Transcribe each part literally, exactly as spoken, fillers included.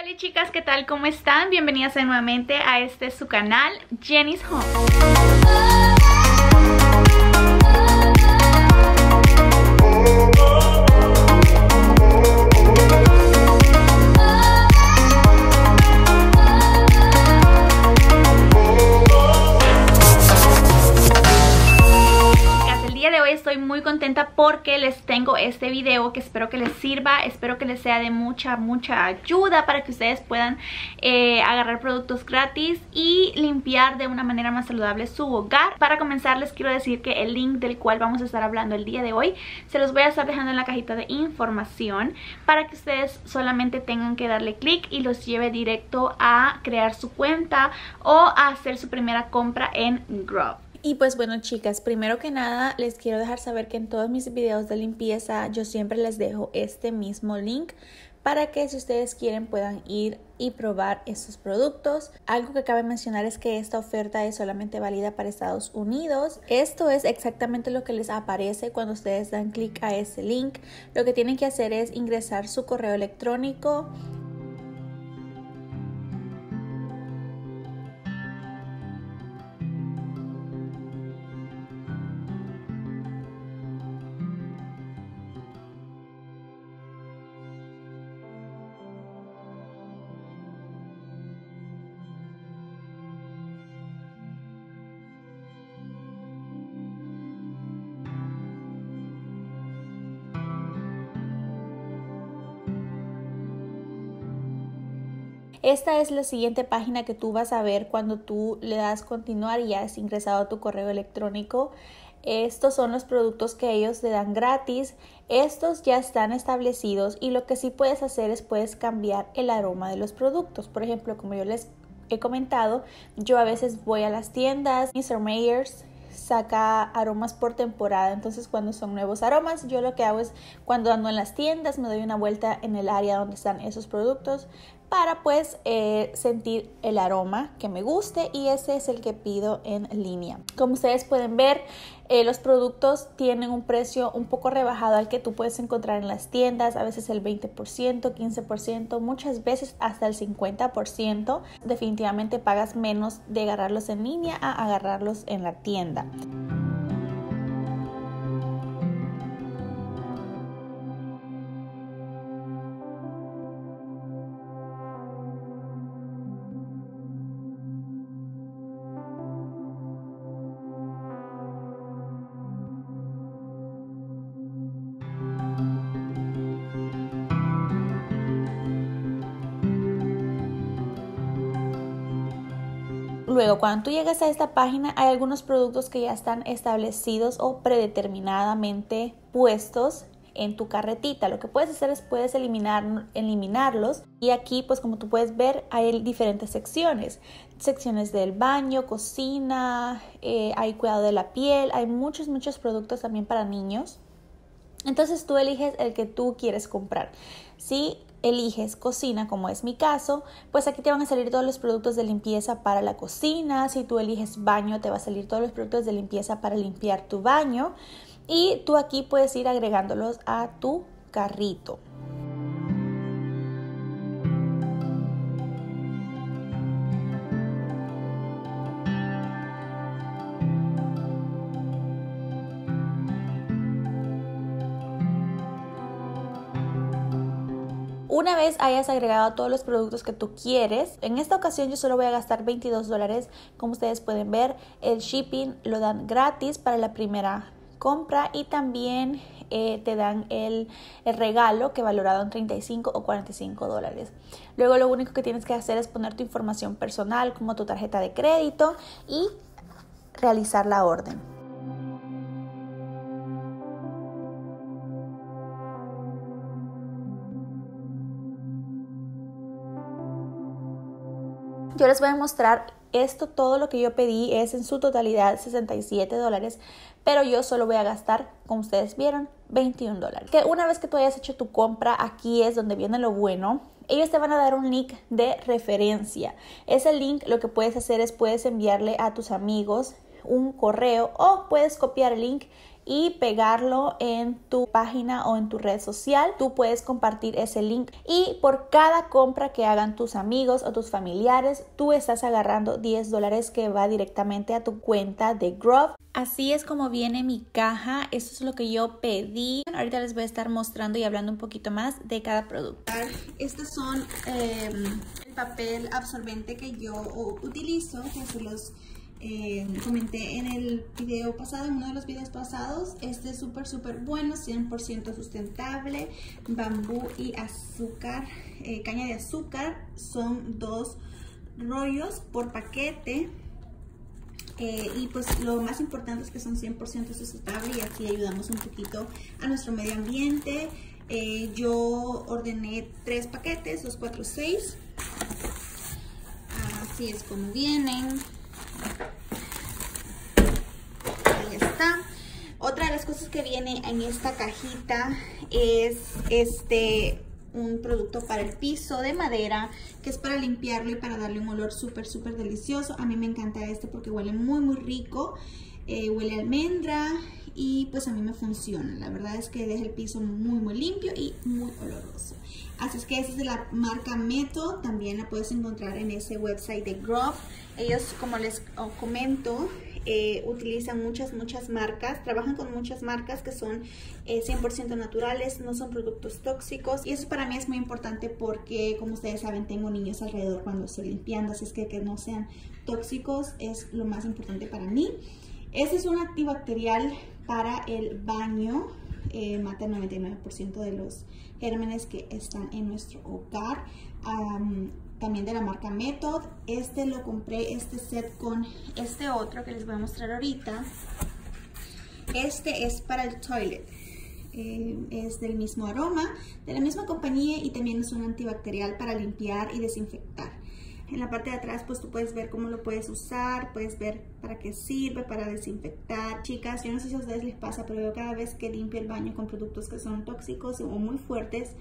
Hola chicas, ¿qué tal? ¿Cómo están? Bienvenidas nuevamente a este su canal, Jenny's Home. Estoy muy contenta porque les tengo este video que espero que les sirva, espero que les sea de mucha, mucha ayuda para que ustedes puedan eh, agarrar productos gratis y limpiar de una manera más saludable su hogar. Para comenzar les quiero decir que el link del cual vamos a estar hablando el día de hoy se los voy a estar dejando en la cajita de información para que ustedes solamente tengan que darle clic y los lleve directo a crear su cuenta o a hacer su primera compra en Grove. Y pues bueno chicas, primero que nada les quiero dejar saber que en todos mis videos de limpieza yo siempre les dejo este mismo link para que si ustedes quieren puedan ir y probar estos productos. Algo que cabe mencionar es que esta oferta es solamente válida para Estados Unidos. Esto es exactamente lo que les aparece cuando ustedes dan clic a ese link. Lo que tienen que hacer es ingresar su correo electrónico. Esta es la siguiente página que tú vas a ver cuando tú le das continuar y ya has ingresado a tu correo electrónico. Estos son los productos que ellos te dan gratis. Estos ya están establecidos y lo que sí puedes hacer es puedes cambiar el aroma de los productos. Por ejemplo, como yo les he comentado, yo a veces voy a las tiendas, mister Mayers saca aromas por temporada, entonces cuando son nuevos aromas yo lo que hago es cuando ando en las tiendas me doy una vuelta en el área donde están esos productos para pues eh, sentir el aroma que me guste, y ese es el que pido en línea. Como ustedes pueden ver, eh, los productos tienen un precio un poco rebajado al que tú puedes encontrar en las tiendas, a veces el veinte por ciento, quince por ciento, muchas veces hasta el cincuenta por ciento. Definitivamente pagas menos de agarrarlos en línea a agarrarlos en la tienda. Luego, cuando tú llegas a esta página, hay algunos productos que ya están establecidos o predeterminadamente puestos en tu carretita. Lo que puedes hacer es puedes eliminar, eliminarlos, y aquí pues como tú puedes ver hay diferentes secciones, secciones del baño, cocina, eh, hay cuidado de la piel, hay muchos muchos productos también para niños. Entonces tú eliges el que tú quieres comprar. Si eliges cocina, como es mi caso, pues aquí te van a salir todos los productos de limpieza para la cocina. Si tú eliges baño, te va a salir todos los productos de limpieza para limpiar tu baño. Y tú aquí puedes ir agregándolos a tu carrito. Una vez hayas agregado todos los productos que tú quieres, en esta ocasión yo solo voy a gastar veintidós dólares. Como ustedes pueden ver, el shipping lo dan gratis para la primera compra, y también eh, te dan el, el regalo que valorado en treinta y cinco o cuarenta y cinco dólares. Luego lo único que tienes que hacer es poner tu información personal como tu tarjeta de crédito y realizar la orden. Yo les voy a mostrar esto, todo lo que yo pedí es en su totalidad sesenta y siete dólares, pero yo solo voy a gastar, como ustedes vieron, veintiún dólares. Que una vez que tú hayas hecho tu compra, aquí es donde viene lo bueno. Ellos te van a dar un link de referencia. Ese link lo que puedes hacer es puedes enviarle a tus amigos un correo o puedes copiar el link y pegarlo en tu página o en tu red social. Tú puedes compartir ese link y por cada compra que hagan tus amigos o tus familiares, tú estás agarrando diez dólares que va directamente a tu cuenta de Grove. Así es como viene mi caja. Esto es lo que yo pedí. Ahorita les voy a estar mostrando y hablando un poquito más de cada producto. Estos son eh, el papel absorbente que yo utilizo, que se los Eh, comenté en el video pasado, en uno de los videos pasados. Este es súper súper bueno, cien por ciento sustentable, bambú y azúcar, eh, caña de azúcar. Son dos rollos por paquete, eh, y pues lo más importante es que son cien por ciento sustentable y así ayudamos un poquito a nuestro medio ambiente. Eh, yo ordené tres paquetes, dos, cuatro, seis. Así es como vienen. Ahí está. Otra de las cosas que viene en esta cajita es este un producto para el piso de madera, que es para limpiarlo y para darle un olor súper súper delicioso. A mí me encanta este porque huele muy muy rico, eh, huele a almendra y pues a mí me funciona. La verdad es que deja el piso muy muy limpio y muy oloroso. Así es que esa es de la marca Method. También la puedes encontrar en ese website de Grove. Ellos, como les comento, eh, utilizan muchas, muchas marcas. Trabajan con muchas marcas que son eh, cien por ciento naturales, no son productos tóxicos. Y eso para mí es muy importante porque, como ustedes saben, tengo niños alrededor cuando estoy limpiando. Así es que que no sean tóxicos es lo más importante para mí. Este es un antibacterial para el baño. Eh, mata el noventa y nueve por ciento de los gérmenes que están en nuestro hogar. Um, también de la marca Method. Este lo compré, este set, con este otro que les voy a mostrar ahorita. Este es para el toilet. Eh, es del mismo aroma, de la misma compañía, y también es un antibacterial para limpiar y desinfectar. En la parte de atrás pues tú puedes ver cómo lo puedes usar, puedes ver para qué sirve, para desinfectar. Chicas, yo no sé si a ustedes les pasa, pero yo cada vez que limpio el baño con productos que son tóxicos o muy fuertes,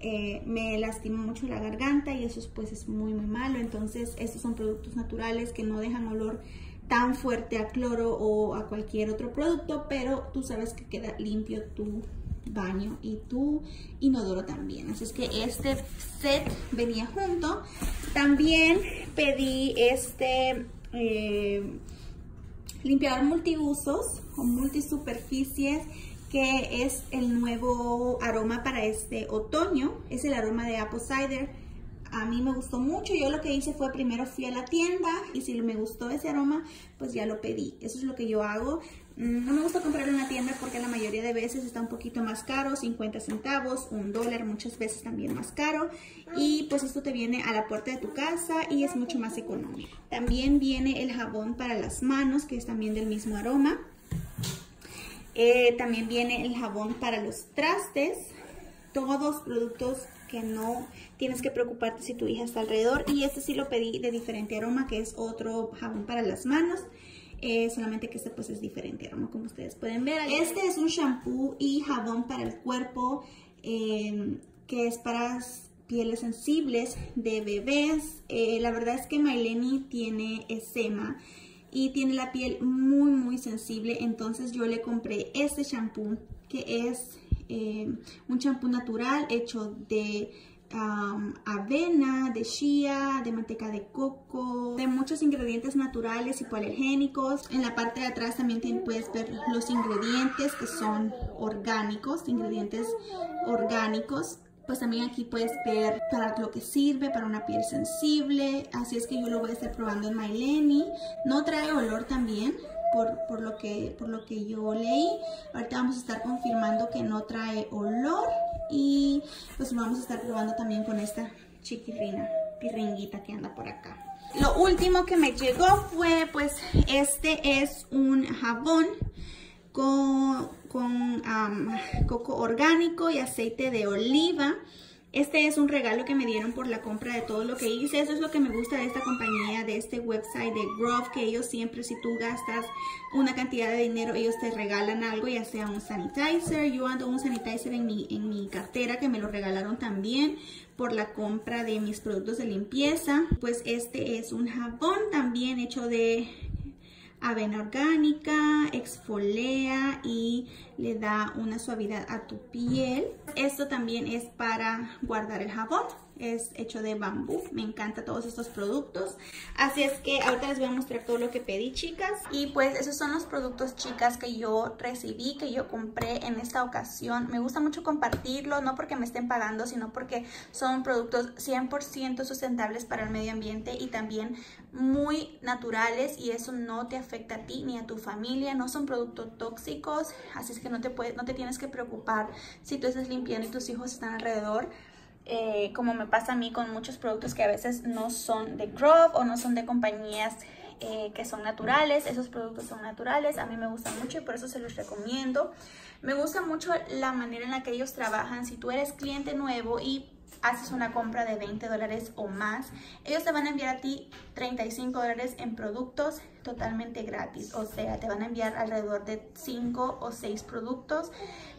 eh, me lastima mucho la garganta y eso pues es muy muy malo. Entonces estos son productos naturales que no dejan olor tan fuerte a cloro o a cualquier otro producto, pero tú sabes que queda limpio tu baño y tu inodoro también. Así es que este set venía junto. También pedí este eh, limpiador multiusos o multisuperficies, que es el nuevo aroma para este otoño. Es el aroma de Apple Cider. A mí me gustó mucho. Yo lo que hice fue, primero fui a la tienda y si me gustó ese aroma, pues ya lo pedí. Eso es lo que yo hago. No me gusta comprarlo en la tienda porque la mayoría de veces está un poquito más caro, cincuenta centavos, un dólar, muchas veces también más caro. Y pues esto te viene a la puerta de tu casa y es mucho más económico. También viene el jabón para las manos, que es también del mismo aroma. Eh, también viene el jabón para los trastes. Todos productos que no tienes que preocuparte si tu hija está alrededor. Y este sí lo pedí de diferente aroma, que es otro jabón para las manos. Eh, solamente que este pues es diferente aroma, como ustedes pueden ver. Este es un shampoo y jabón para el cuerpo, eh, que es para pieles sensibles de bebés. Eh, la verdad es que Mylene tiene eczema y tiene la piel muy muy sensible, entonces yo le compré este shampoo, que es eh, un shampoo natural hecho de Um, avena, de chía, de manteca de coco, de muchos ingredientes naturales y hipoalergénicos. En la parte de atrás también te puedes ver los ingredientes que son orgánicos, ingredientes orgánicos. Pues también aquí puedes ver para lo que sirve, para una piel sensible. Así es que yo lo voy a estar probando en Mylene. No trae olor también, por, por, lo que, por lo que yo leí. Ahorita vamos a estar confirmando que no trae olor. Y pues lo vamos a estar probando también con esta chiquirrina, pirringuita que anda por acá. Lo último que me llegó fue, pues, este es un jabón con, con um, coco orgánico y aceite de oliva. Este es un regalo que me dieron por la compra de todo lo que hice. Eso es lo que me gusta de esta compañía, de este website de Grove, que ellos siempre, si tú gastas una cantidad de dinero, ellos te regalan algo, ya sea un sanitizer. Yo ando un sanitizer en mi, en mi cartera, que me lo regalaron también por la compra de mis productos de limpieza. Pues este es un jabón también hecho de avena orgánica, exfolia y le da una suavidad a tu piel. Esto también es para guardar el jabón, es hecho de bambú. Me encantan todos estos productos, así es que ahorita les voy a mostrar todo lo que pedí, chicas. Y pues esos son los productos, chicas, que yo recibí, que yo compré en esta ocasión. Me gusta mucho compartirlo, no porque me estén pagando, sino porque son productos cien por ciento sustentables para el medio ambiente y también muy naturales, y eso no te afecta a ti ni a tu familia. No son productos tóxicos, así es que no te puedes, no te tienes que preocupar si tú estás limpiando y tus hijos están alrededor. Eh, como me pasa a mí con muchos productos que a veces no son de Grove o no son de compañías eh, que son naturales. Esos productos son naturales, a mí me gustan mucho y por eso se los recomiendo. Me gusta mucho la manera en la que ellos trabajan. Si tú eres cliente nuevo y haces una compra de veinte dólares o más, ellos te van a enviar a ti treinta y cinco dólares en productos totalmente gratis. O sea, te van a enviar alrededor de cinco o seis productos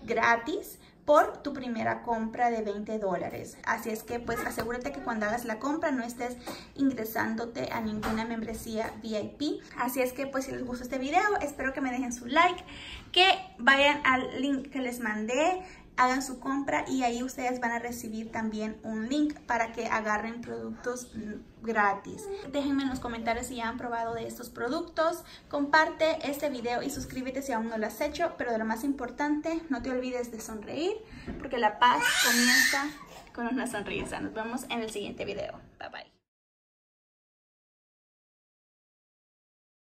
gratis por tu primera compra de veinte dólares. Así es que pues asegúrate que cuando hagas la compra no estés ingresándote a ninguna membresía V I P. Así es que pues si les gustó este video, espero que me dejen su like, que vayan al link que les mandé, hagan su compra y ahí ustedes van a recibir también un link para que agarren productos gratis. Déjenme en los comentarios si ya han probado de estos productos. Comparte este video y suscríbete si aún no lo has hecho. Pero de lo más importante, no te olvides de sonreír, porque la paz comienza con una sonrisa. Nos vemos en el siguiente video. Bye bye.